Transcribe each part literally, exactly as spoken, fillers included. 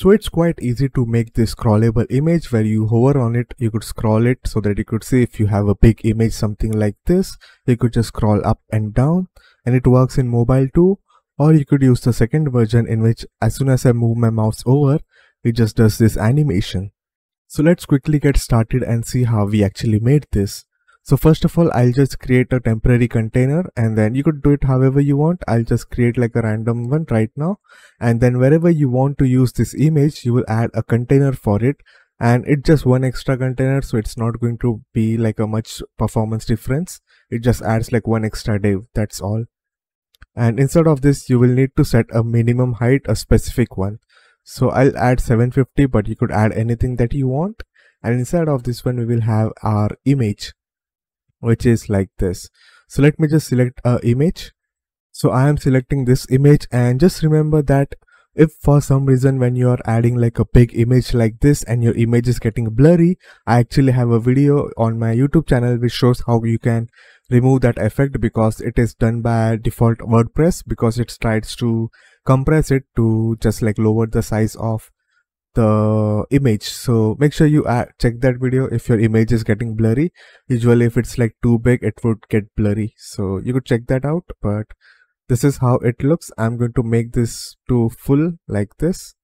So it's quite easy to make this scrollable image where you hover on it, you could scroll it so that you could see if you have a big image, something like this, you could just scroll up and down, and it works in mobile too. Or you could use the second version in which as soon as I move my mouse over, it just does this animation. So let's quickly get started and see how we actually made this. So first of all, I'll just create a temporary container, and then you could do it however you want. I'll just create like a random one right now, and then wherever you want to use this image, you will add a container for it, and it's just one extra container, so it's not going to be like a much performance difference. It just adds like one extra div, that's all. And instead of this, you will need to set a minimum height, a specific one. So I'll add seven fifty, but you could add anything that you want. And inside of this one, we will have our image, which is like this. So let me just select a image. So I am selecting this image, and just remember that if for some reason when you are adding like a big image like this and your image is getting blurry, I actually have a video on my YouTube channel which shows how you can remove that effect, because it is done by default WordPress, because it tries to compress it to just like lower the size of the image. So make sure you add, check that video if your image is getting blurry. Usually if it's like too big, it would get blurry, so you could check that out. But this is how it looks. I'm going to make this to full like this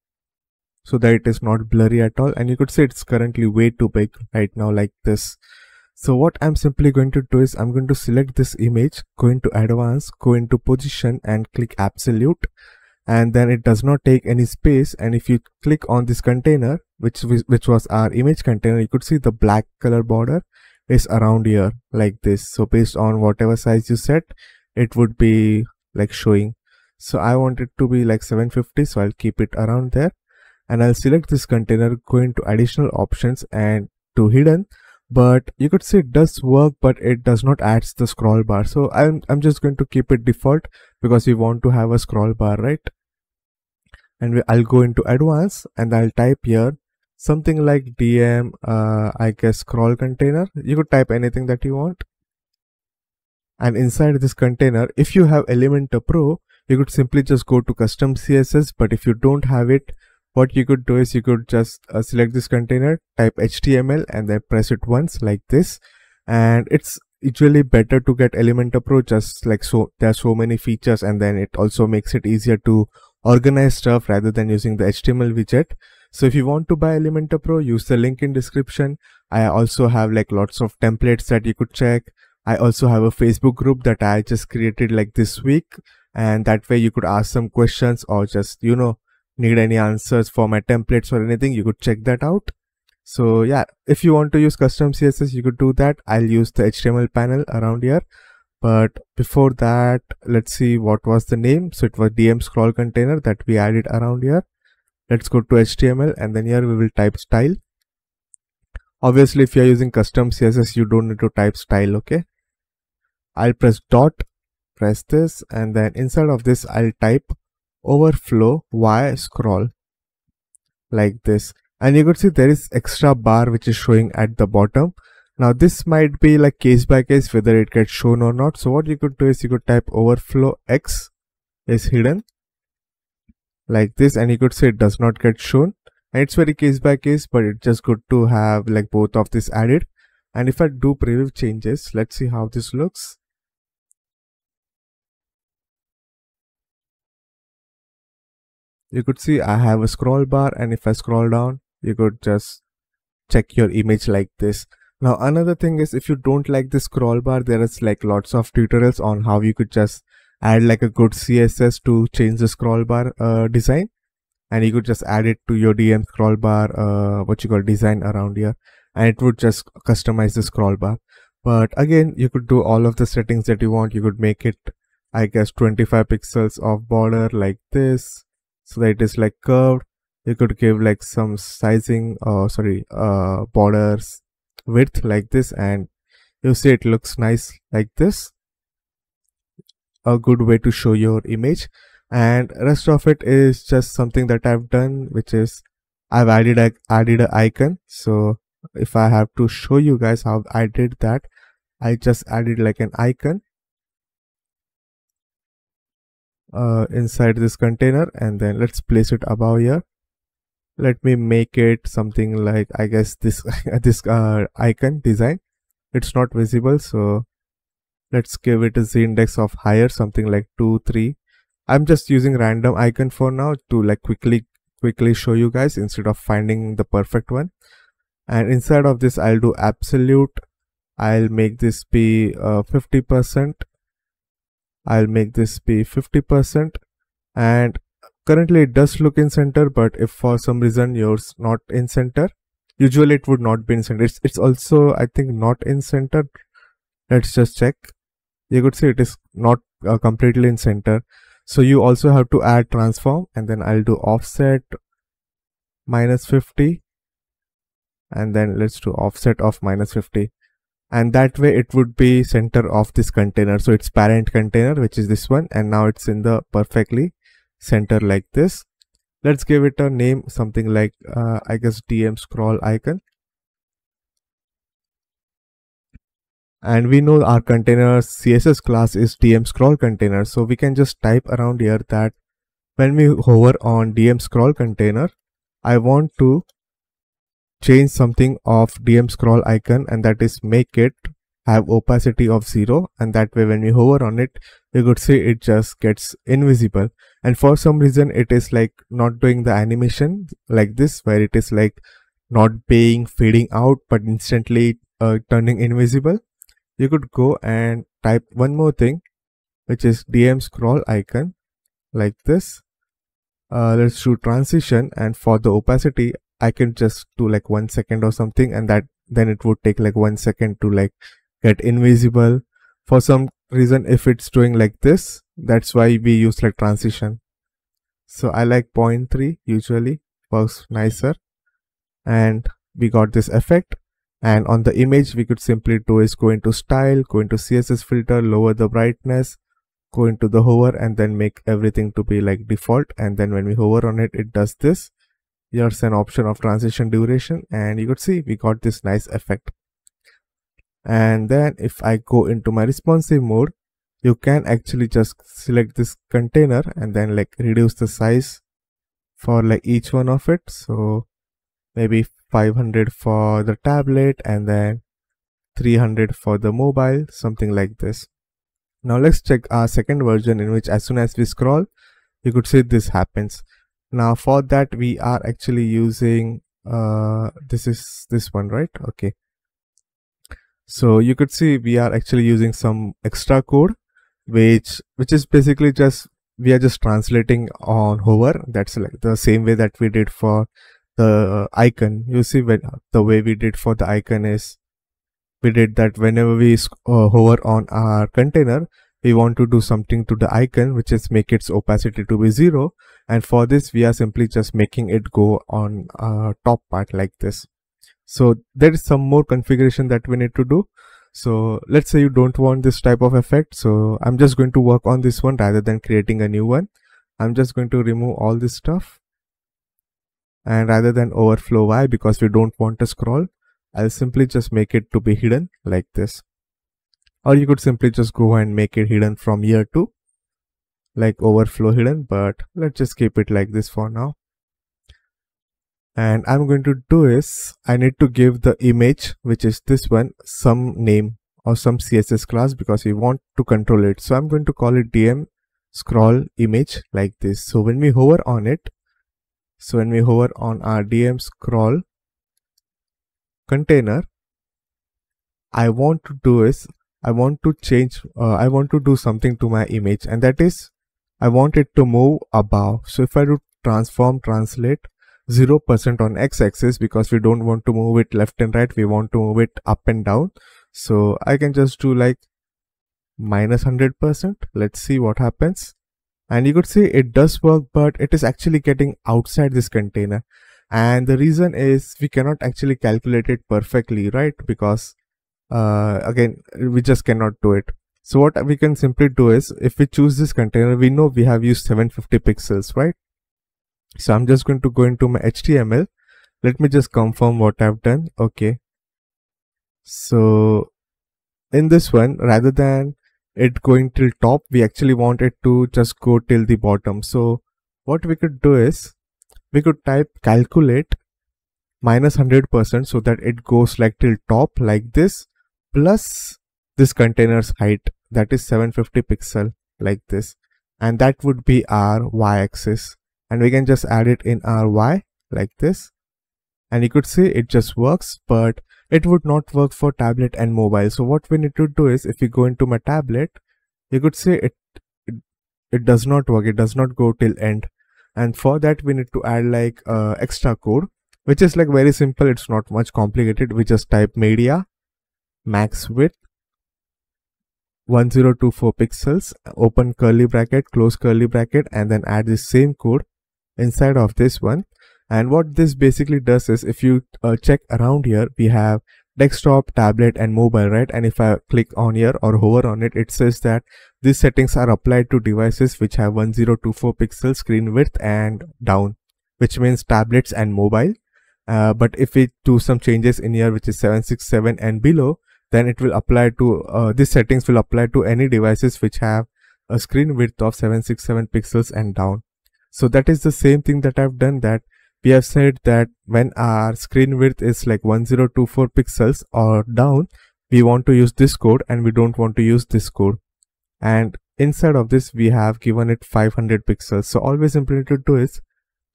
so that it is not blurry at all, and you could see it's currently way too big right now like this. So what I'm simply going to do is I'm going to select this image, go into advanced, go into position, and click absolute. And then it does not take any space, and if you click on this container, which which was our image container, you could see the black color border is around here like this. So based on whatever size you set, it would be like showing. So I want it to be like seven fifty, so I'll keep it around there, and I'll select this container, go into additional options and to hidden. But you could see it does work, but it does not add the scroll bar, so I'm, I'm just going to keep it default because we want to have a scroll bar, right? And we, I'll go into advanced, and I'll type here something like D M, uh, I guess scroll container. You could type anything that you want. And inside this container, if you have Elementor Pro, you could simply just go to custom C S S. But if you don't have it, what you could do is you could just uh, select this container, type H T M L, and then press it once like this. And it's usually better to get Elementor Pro, just like so there are so many features, and then it also makes it easier to organize stuff rather than using the H T M L widget. So if you want to buy Elementor Pro, use the link in description. I also have like lots of templates that you could check. I also have a Facebook group that I just created like this week, and that way you could ask some questions or just, you know, need any answers for my templates or anything, you could check that out. So yeah, if you want to use custom C S S, you could do that. I'll use the H T M L panel around here. But before that, let's see what was the name. So it was D M scroll container that we added around here. Let's go to H T M L, and then here we will type style. Obviously, if you are using custom C S S, you don't need to type style, okay? I'll press dot, press this, and then inside of this, I'll type overflow y scroll like this, and you could see there is extra bar which is showing at the bottom. Now this might be like case by case whether it gets shown or not. So what you could do is you could type overflow x is hidden like this, and you could say it does not get shown, and it's very case by case, but it's just good to have like both of this added. And if I do preview changes, let's see how this looks. You could see I have a scroll bar, and if I scroll down, you could just check your image like this. Now another thing is, if you don't like this scroll bar, there is like lots of tutorials on how you could just add like a good C S S to change the scroll bar uh, design, and you could just add it to your D M scroll bar uh, what you call design around here, and it would just customize the scroll bar. But again, you could do all of the settings that you want. You could make it, I guess, twenty-five pixels of border like this, so that it is like curved. You could give like some sizing or sorry uh, borders width like this, and you see it looks nice like this. A good way to show your image. And rest of it is just something that I've done, which is I've added a, added an icon. So if I have to show you guys how I did that, I just added like an icon Uh, inside this container, and then let's place it above here. Let me make it something like, I guess this this uh, icon design, it's not visible, so let's give it a Z index of higher, something like two, three. I'm just using random icon for now to like quickly quickly show you guys instead of finding the perfect one. And inside of this I'll do absolute. I'll make this be uh, fifty percent. I'll make this be fifty percent. And currently it does look in center, but if for some reason yours not in center, usually it would not be in center. It's, it's also I think not in center. Let's just check. You could see it is not uh, completely in center. So you also have to add transform, and then I'll do offset minus fifty, and then let's do offset of minus fifty. And that way it would be center of this container. So it's parent container, which is this one. And now it's in the perfectly center like this. Let's give it a name, something like, uh, I guess D M scroll icon. And we know our container C S S class is D M scroll container. So we can just type around here that when we hover on D M scroll container, I want to change something of D M scroll icon, and that is make it have opacity of zero, and that way when we hover on it, you could see it just gets invisible. And for some reason it is like not doing the animation like this, where it is like not being fading out but instantly uh, turning invisible. You could go and type one more thing, which is D M scroll icon like this. Uh, let's do transition, and for the opacity I can just do like one second or something, and that then it would take like one second to like get invisible. For some reason if it's doing like this, that's why we use like transition. So I like zero point three, usually works nicer. And we got this effect, and on the image we could simply do is go into style, go into C S S filter, lower the brightness, go into the hover, and then make everything to be like default. And then when we hover on it, it does this. Here's an option of transition duration, and you could see we got this nice effect. And then if I go into my responsive mode, you can actually just select this container and then like reduce the size for like each one of it. So maybe five hundred for the tablet, and then three hundred for the mobile, something like this. Now let's check our second version, in which as soon as we scroll, you could see this happens. Now for that we are actually using uh, this is this one, right? Okay, so you could see we are actually using some extra code which which is basically just we are just translating on hover. That's like the same way that we did for the icon. You see, when the way we did for the icon is we did that whenever we uh, hover on our container, we want to do something to the icon, which is make its opacity to be zero. And for this we are simply just making it go on uh, top part like this. So there is some more configuration that we need to do. So let's say you don't want this type of effect. So I'm just going to work on this one rather than creating a new one. I'm just going to remove all this stuff. And rather than overflow Y, because we don't want to scroll, I'll simply just make it to be hidden like this. Or you could simply just go and make it hidden from here too, like overflow hidden, but let's just keep it like this for now. And I'm going to do is I need to give the image, which is this one, some name or some C S S class, because we want to control it. So I'm going to call it D M scroll image like this. So when we hover on it, so when we hover on our D M scroll container, I want to do is I want to change, uh, I want to do something to my image, and that is I want it to move above. So if I do transform translate zero percent on x-axis, because we don't want to move it left and right, we want to move it up and down. So I can just do like minus one hundred percent. Let's see what happens. And you could see it does work, but it is actually getting outside this container. And the reason is we cannot actually calculate it perfectly, right? Because uh, again, we just cannot do it. So what we can simply do is, if we choose this container, we know we have used seven hundred fifty pixels, right? So I'm just going to go into my H T M L. Let me just confirm what I've done. Okay. So in this one, rather than it going till top, we actually want it to just go till the bottom. So what we could do is we could type calculate minus one hundred percent so that it goes like till top like this, plus this container's height, that is seven hundred fifty pixel like this, and that would be our y-axis, and we can just add it in our y like this. And you could see it just works, but it would not work for tablet and mobile. So what we need to do is, if you go into my tablet, you could see it it, it does not work, it does not go till end, and for that we need to add like uh, extra code, which is like very simple. It's not much complicated. We just type media max width one thousand twenty-four pixels, open curly bracket, close curly bracket, and then add the same code inside of this one. And what this basically does is, if you uh, check around here, we have desktop, tablet and mobile, right? And if I click on here or hover on it, it says that these settings are applied to devices which have one thousand twenty-four pixel screen width and down, which means tablets and mobile. Uh, but if we do some changes in here, which is seven sixty-seven and below, then it will apply to uh, these settings will apply to any devices which have a screen width of seven sixty-seven pixels and down. So that is the same thing that I've done, that we have said that when our screen width is like one thousand twenty-four pixels or down, we want to use this code and we don't want to use this code. And inside of this, we have given it five hundred pixels. So all we simply need to do is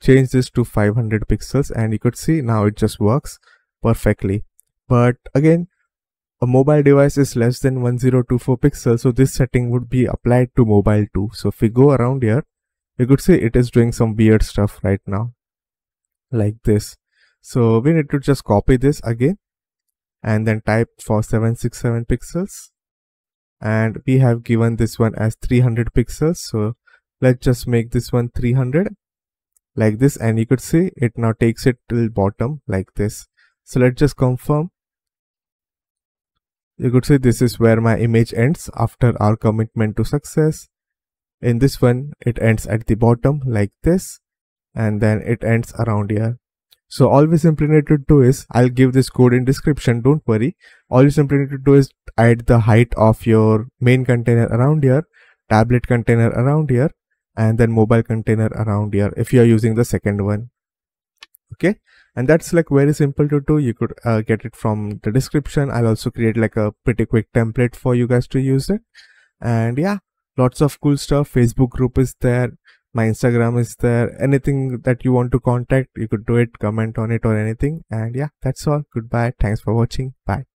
change this to five hundred pixels, and you could see now it just works perfectly. But again, a mobile device is less than one thousand twenty-four pixels, so this setting would be applied to mobile too. So if we go around here, you could see it is doing some weird stuff right now, like this. So we need to just copy this again and then type for seven sixty-seven pixels, and we have given this one as three hundred pixels. So let's just make this one three hundred like this, and you could see it now takes it till bottom like this. So let's just confirm. You could see this is where my image ends after our commitment to success. In this one, it ends at the bottom like this, and then it ends around here. So all we simply need to do is, I'll give this code in description, don't worry. All you simply need to do is add the height of your main container around here, tablet container around here, and then mobile container around here if you are using the second one. Okay, and that's like very simple to do. You could uh, get it from the description. I'll also create like a pretty quick template for you guys to use it. And yeah, lots of cool stuff. Facebook group is there, my Instagram is there. Anything that you want to contact, you could do it, comment on it or anything. And yeah, that's all. Goodbye. Thanks for watching. Bye.